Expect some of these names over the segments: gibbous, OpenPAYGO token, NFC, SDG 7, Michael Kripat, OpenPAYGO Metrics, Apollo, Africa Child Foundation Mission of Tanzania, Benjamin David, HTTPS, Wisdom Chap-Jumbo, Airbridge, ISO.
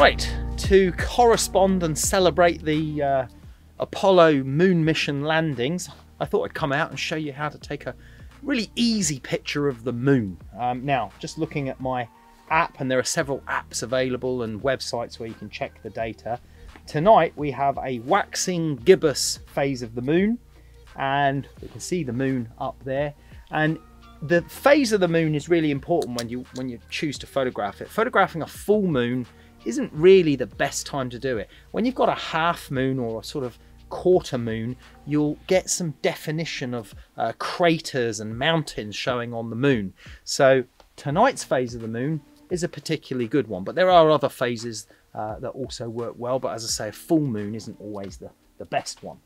Right, to correspond and celebrate the Apollo moon mission landings, I thought I'd come out and show you how to take a really easy picture of the moon. Now, just looking at my app, and there are several apps available and websites where you can check the data. Tonight we have a waxing gibbous phase of the moon, and we can see the moon up there. And the phase of the moon is really important when you choose to photograph it. Photographing a full moon isn't really the best time to do it. When you've got a half moon or a sort of quarter moon, you'll get some definition of craters and mountains showing on the moon. So tonight's phase of the moon is a particularly good one, but there are other phases that also work well. But as I say, a full moon isn't always the best one.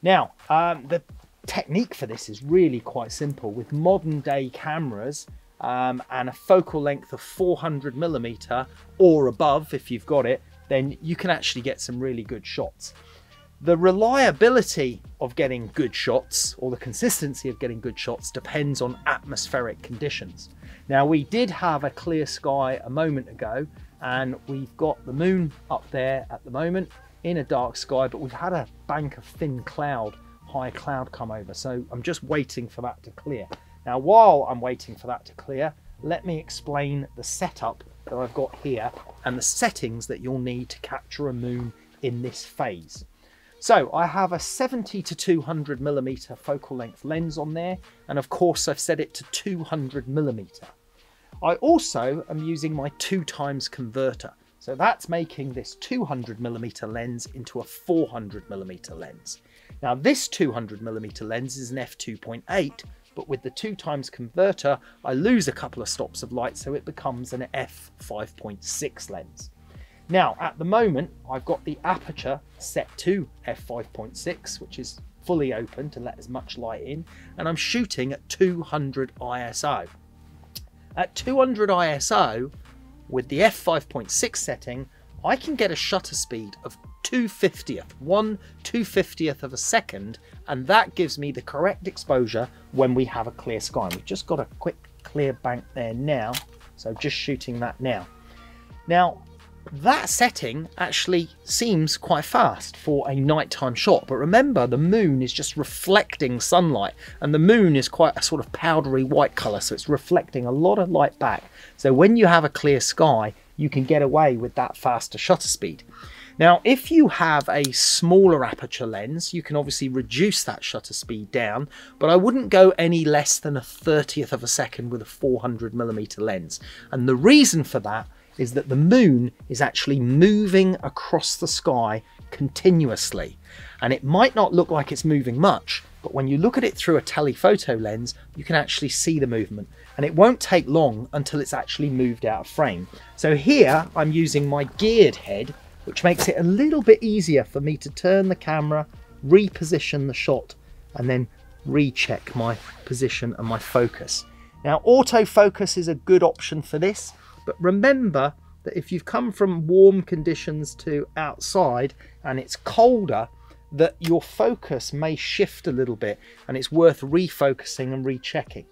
Now, the technique for this is really quite simple. With modern day cameras, and a focal length of 400mm or above, if you've got it, then you can actually get some really good shots. The reliability of getting good shots, or the consistency of getting good shots, depends on atmospheric conditions. Now, we did have a clear sky a moment ago, and we've got the moon up there at the moment in a dark sky, but we've had a bank of thin cloud, high cloud come over. So I'm just waiting for that to clear. Now, while I'm waiting for that to clear, let me explain the setup that I've got here and the settings that you'll need to capture a moon in this phase. So I have a 70-200mm focal length lens on there, and of course I've set it to 200mm. I also am using my 2x converter. So that's making this 200mm lens into a 400mm lens. Now, this 200mm lens is an f2.8, but with the 2x converter, I lose a couple of stops of light, so it becomes an f5.6 lens. Now, at the moment, I've got the aperture set to f5.6, which is fully open to let as much light in, and I'm shooting at 200 ISO. At 200 ISO, with the f5.6 setting, I can get a shutter speed of 1/250th of a second, and that gives me the correct exposure when we have a clear sky. We've just got a quick clear bank there now, so just shooting that now. Now, that setting actually seems quite fast for a nighttime shot, but remember, the moon is just reflecting sunlight, and the moon is quite a sort of powdery white color, so it's reflecting a lot of light back. So when you have a clear sky, you can get away with that faster shutter speed. Now, if you have a smaller aperture lens, you can obviously reduce that shutter speed down, but I wouldn't go any less than 1/30th of a second with a 400mm lens. And the reason for that is that the moon is actually moving across the sky continuously. And it might not look like it's moving much, but when you look at it through a telephoto lens, you can actually see the movement, and it won't take long until it's actually moved out of frame. So here I'm using my geared head, which makes it a little bit easier for me to turn the camera, reposition the shot, and then recheck my position and my focus. Now, autofocus is a good option for this, but remember that if you've come from warm conditions to outside and it's colder, that your focus may shift a little bit, and it's worth refocusing and rechecking.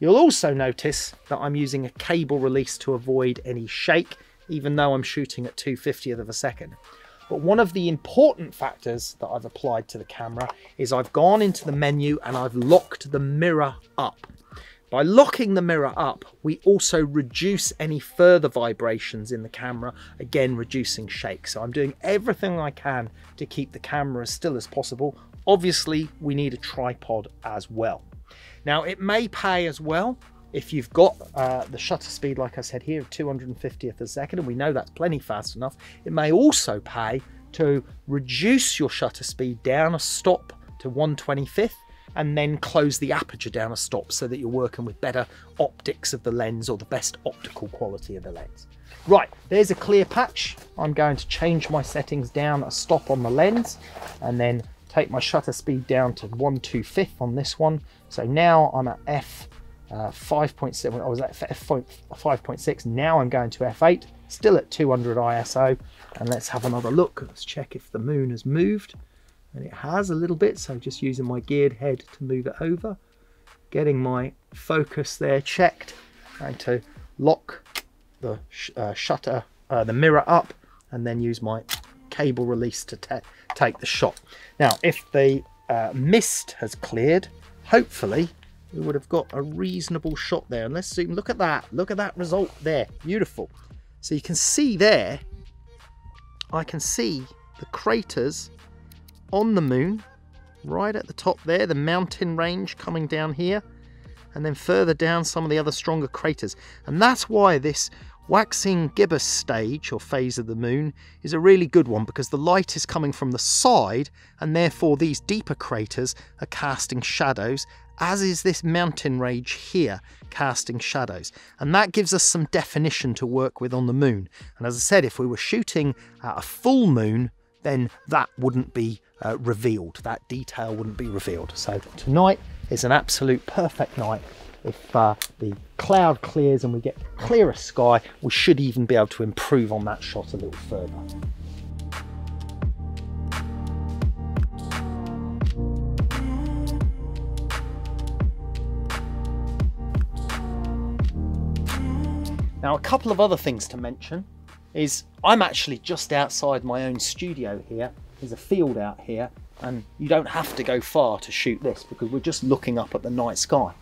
You'll also notice that I'm using a cable release to avoid any shake, even though I'm shooting at 2/50th of a second. But one of the important factors that I've applied to the camera is I've gone into the menu and I've locked the mirror up. By locking the mirror up, we also reduce any further vibrations in the camera, again reducing shake. So I'm doing everything I can to keep the camera as still as possible. Obviously, we need a tripod as well. Now, it may pay as well if you've got the shutter speed, like I said here, of 250th a second, and we know that's plenty fast enough. It may also pay to reduce your shutter speed down a stop to 1/25th, and then close the aperture down a stop so that you're working with better optics of the lens, or the best optical quality of the lens. Right, there's a clear patch. I'm going to change my settings down a stop on the lens, and then take my shutter speed down to 1/25th on this one. So now I'm at f5.7, I was at f5.6, now I'm going to f8, still at 200 ISO, and let's have another look. Let's check if the moon has moved. And it has a little bit, so just using my geared head to move it over, getting my focus there checked, trying to lock the mirror up, and then use my cable release to take the shot. Now, if the mist has cleared, hopefully we would have got a reasonable shot there. And let's zoom, look at that result there, beautiful. So you can see there, I can see the craters on the moon, right at the top there, the mountain range coming down here, and then further down some of the other stronger craters. And that's why this waxing gibbous stage or phase of the moon is a really good one, because the light is coming from the side and therefore these deeper craters are casting shadows, as is this mountain range here casting shadows. And that gives us some definition to work with on the moon. And as I said, if we were shooting at a full moon, then that wouldn't be revealed, that detail wouldn't be revealed. So tonight is an absolute perfect night. If the cloud clears and we get clearer sky, we should even be able to improve on that shot a little further. Now, a couple of other things to mention is I'm actually just outside my own studio here. There's a field out here, and you don't have to go far to shoot this because we're just looking up at the night sky.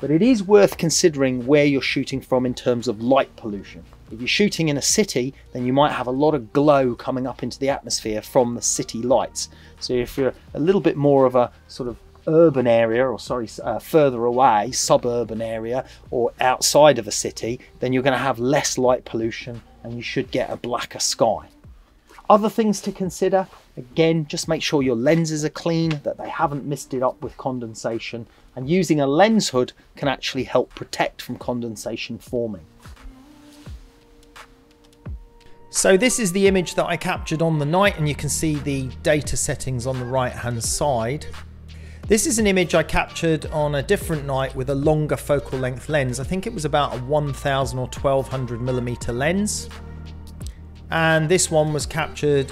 But it is worth considering where you're shooting from in terms of light pollution. If you're shooting in a city, then you might have a lot of glow coming up into the atmosphere from the city lights. So if you're a little bit more of a sort of urban area, or sorry, further away, suburban area, or outside of a city, then you're going to have less light pollution and you should get a blacker sky. Other things to consider, again, just make sure your lenses are clean, that they haven't misted up with condensation, and using a lens hood can actually help protect from condensation forming. So this is the image that I captured on the night, and you can see the data settings on the right hand side. This is an image I captured on a different night with a longer focal length lens. I think it was about a 1000 or 1200 millimeter lens. And this one was captured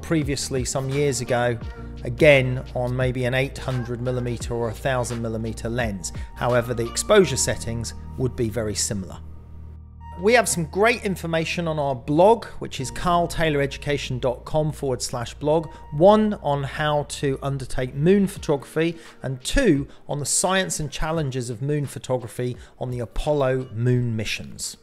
previously some years ago, again on maybe an 800 millimeter or 1000 millimeter lens. However, the exposure settings would be very similar. We have some great information on our blog, which is karltayloreducation.com/blog. One, on how to undertake moon photography, and two, on the science and challenges of moon photography on the Apollo moon missions.